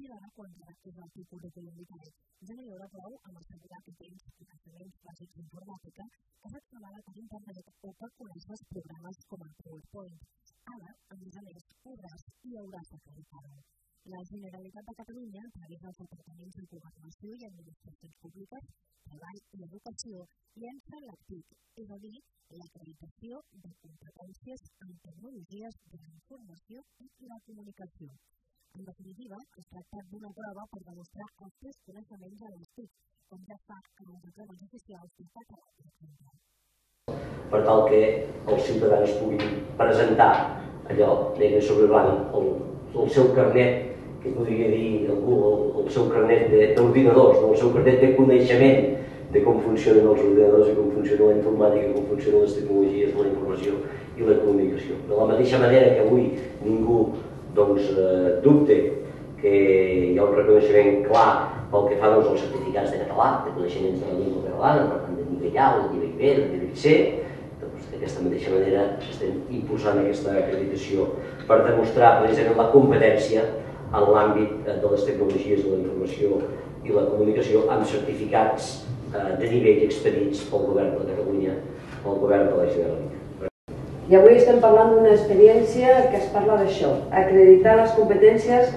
s'hi darà compte que és el tipus de prioritat. Ja no hi haurà prou amb assegurar que tens coneixements bàsics d'informàtica que s'accedava per internet o per conèixer els programes com el PowerPoint. Ara, a més, podràs i hauràs de fer-ho. La Generalitat de Catalunya, a través dels departaments de Governació i Administracions Públiques, Treball i Educació, llença l'ACTIC, és a dir, l'Acreditació de Competències en Tecnologies de la Informació i la Comunicació. En definitiva, es tracta d'una prova per demostrar els seus coneixements de l'ACTIC, com ja fa en els exàmens oficials de català i castellà. Per tal que els ciutadans puguin presentar allò negre sobre blanc, el seu carnet que podria dir algú, el seu carnet d'ordinadors, el seu carnet de coneixement de com funcionen els ordinadors i com funciona la informàtica, com funcionen les tecnologies de la informació i la comunicació. De la mateixa manera que avui ningú dubte que hi ha un reconeixement clar pel que fan els certificats de català, de coneixements de la llengua catalana, per tant de nivell A, de nivell B, de nivell C, d'aquesta mateixa manera estem impulsant aquesta acreditació per demostrar precisament la competència en l'àmbit de les tecnologies de la informació i la comunicació amb certificats de nivell expedits pel Govern de Catalunya, pel Govern de la Generalitat. I avui estem parlant d'una experiència que es parla d'això. Acreditar les competències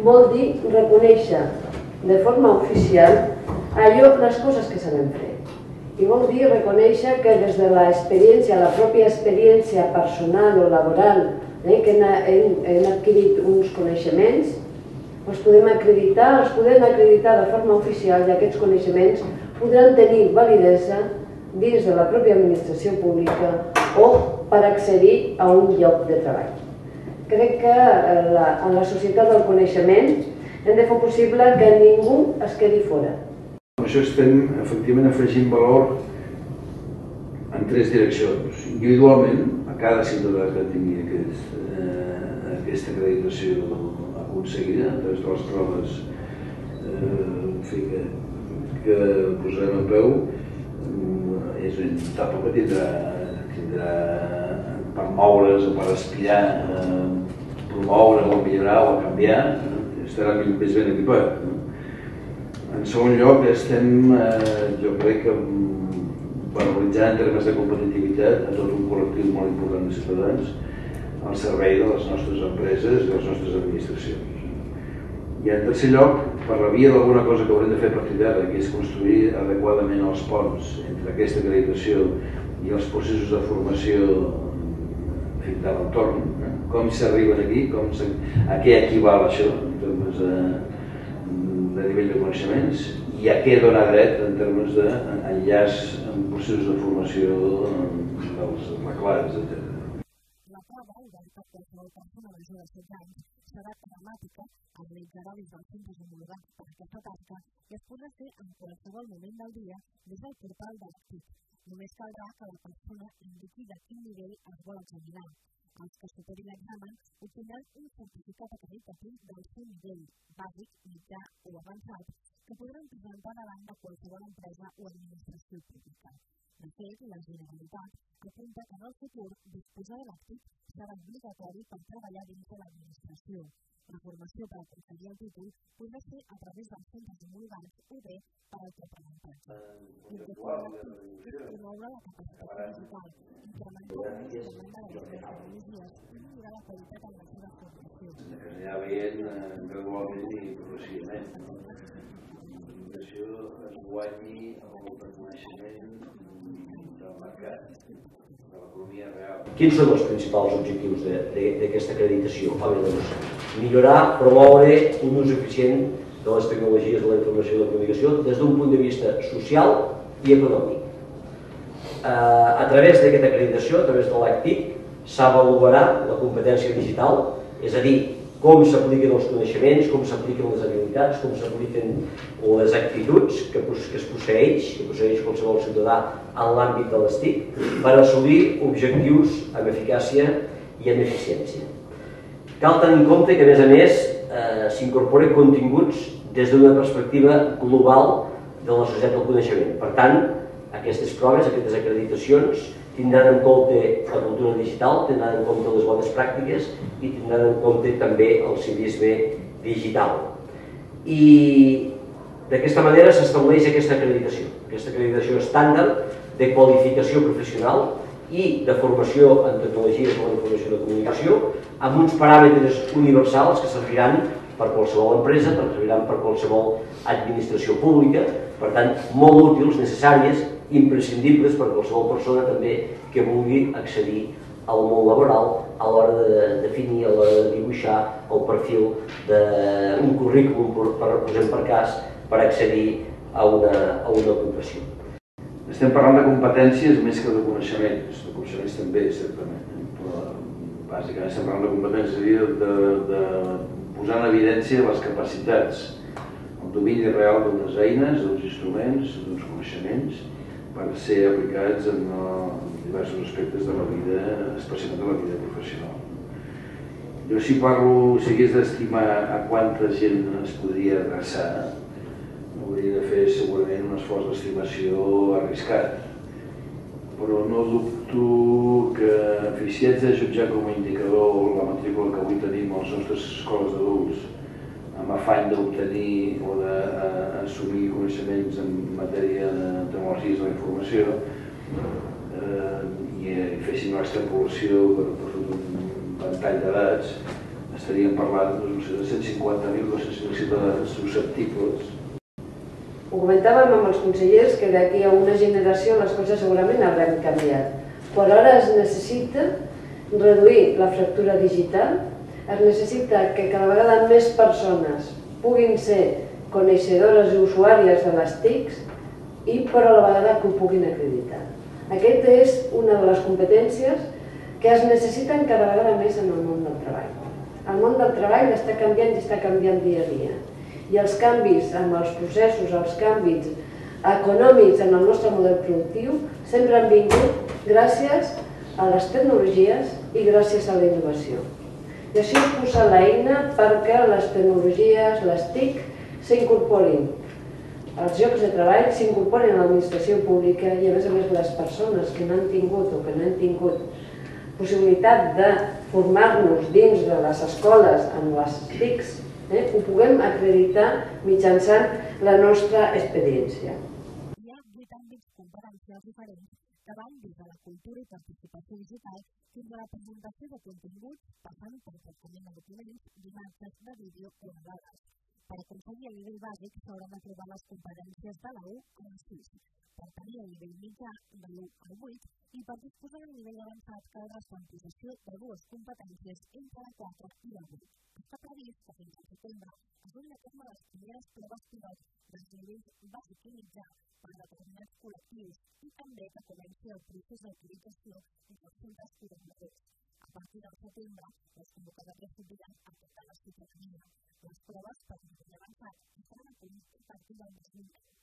vol dir reconèixer de forma oficial allò, les coses que sabem fer. I vol dir reconèixer que des de l'experiència, la pròpia experiència personal o laboral, que hem adquirit uns coneixements, els podem acreditar de forma oficial i aquests coneixements podran tenir validesa dins de la pròpia administració pública o per accedir a un lloc de treball. Crec que en la societat del coneixement hem de fer possible que ningú es quedi fora. Amb això estem, efectivament, afegint valor en tres direccions. Individualment, a cada ciutadà que tingui aquesta acreditació aconseguida, a través de les proves que posarem en peu, és una etapa que tindrà per moure's o per aspirar a promoure o a millorar o a canviar, estarà més ben equipat. En segon lloc, estem, jo crec, valoritzant en termes de competitivitat a tot un col·lectiu molt important de ciutadans al servei de les nostres empreses i de les nostres administracions. I en tercer lloc, per la via d'alguna cosa que haurem de fer a partir d'ara, que és construir adequadament els ponts entre aquesta acreditació i els processos de formació de l'entorn, com s'arriben aquí, a què equival això en termes de nivell de coneixements i a què dona dret en termes d'enllaç en processos de formació dels reclats, etc. La prova, oberta per qualsevol persona major de 16 anys, serà telemàtica, realitzarà des dels centres homologats per aquesta tasca i es podrà fer en qualsevol moment del dia des del portal de l'ACTIC. Només caldrà que la persona indiqui de quin nivell es vol examinar. Els que superin l'examen obtindran un certificat acreditatiu del seu nivell bàsic, mitjà o avançat que podran presentar davant de qualsevol empresa o administració pública. De fet, la Generalitat apunta que en el futur disposar de l'ACTIC serà obligatori per treballar dins de l'administració. La formació per aconseguir el títol podrà ser a través dels centres homologats o bé per autoaprenentatge. Anirà veient gradualment i progressivament. La comunicació es guanyi el reconeixement del mercat, de l'economia real. Quins són els principals objectius d'aquesta acreditació? Millorar, promoure un ús eficient de les tecnologies de la informació i la comunicació des d'un punt de vista social i econòmic. A través d'aquesta acreditació, a través de l'ACTIC, s'avaluarà la competència digital, és a dir, com s'apliquen els coneixements, com s'apliquen les habilitats, com s'apliquen les actituds que es posseeix, qualsevol ciutadà en l'àmbit de les TIC, per assolir objectius amb eficàcia i amb eficiència. Cal tenir en compte que, a més, s'incorporen continguts des d'una perspectiva global de la societat del coneixement. Per tant, aquestes proves, aquestes acreditacions, tindran en compte la cultura digital, tindran en compte les bones pràctiques i tindran en compte també el civisme digital. i d'aquesta manera s'estableix aquesta acreditació estàndard de qualificació professional i de formació en tecnologies de la informació i la comunicació amb uns paràmetres universals que serviran per qualsevol empresa, que serviran per qualsevol administració pública, per tant, molt útils, necessàries, imprescindibles per qualsevol persona també que vulgui accedir al món laboral a l'hora de definir, a l'hora de dibuixar el perfil d'un currículum, posem per cas, per accedir a una ocupació. Estem parlant de competències més que de coneixements, de coneixements també, certament, però bàsicament estem parlant de competències, de posar en evidència les capacitats, el domini real d'unes eines, d'uns instruments, d'uns coneixements, per ser aplicats en diversos aspectes de la vida, especialment de la vida professional. Jo si parlo, si hagués d'estimar a quanta gent es podria adreçar, hauria de fer segurament un esforç d'estimació arriscat. Però no dubto que, en fi, si haig de jutjar com a indicador la matrícula que avui tenim a les nostres escoles d'adults, amb afany d'obtenir o d'assumir coneixements en matèria de tecnologies de la informació i féssim l'extrapolació per tot un ventall d'edats, estaríem parlant de 150.000 ciutadans susceptibles. Ho comentàvem amb els consellers que d'aquí a una generació les coses segurament hauran canviat, però ara es necessita reduir la fractura digital. Es necessita que cada vegada més persones puguin ser coneixedores i usuàries de les TICs i per a la vegada que ho puguin acreditar. Aquesta és una de les competències que es necessiten cada vegada més en el món del treball. El món del treball està canviant dia a dia. I els canvis en els processos, els canvis econòmics en el nostre model productiu sempre han vingut gràcies a les tecnologies i gràcies a la innovació. I així hem posat l'eina perquè les tecnologies, les TIC, s'incorporin als llocs de treball, s'incorporin a l'administració pública i a més les persones que n'han tingut o que n'han tingut possibilitat de formar-nos dins de les escoles amb les TICs, ho puguem acreditar mitjançant la nostra experiència. Hi ha 8 àmbits competencials diferents que van des de la cultura i participació digital fins a la presentació de continguts, passant per tractament de documents, d'imatges, de vídeo o de dades. Per aconseguir el nivell bàsic s'hauran de trobar les competències de la 1 a la 6, per tenir el nivell mitjà de l'1 al 8 i per disposar del nivell avançat que la quantificació de dues competències entre la 4 i la 8. Està previst que fins al setembre es donin a terme les primeres proves pilot dels nivells bàsic i mitjà per determinats col·lectius i també que comenci el procés d'autorització i els centres pilots. A partir del setembre, les convocatòries s'obriran a tota la ciutadania. Les proves per nivell avançat estaran a punt a partir del 2020.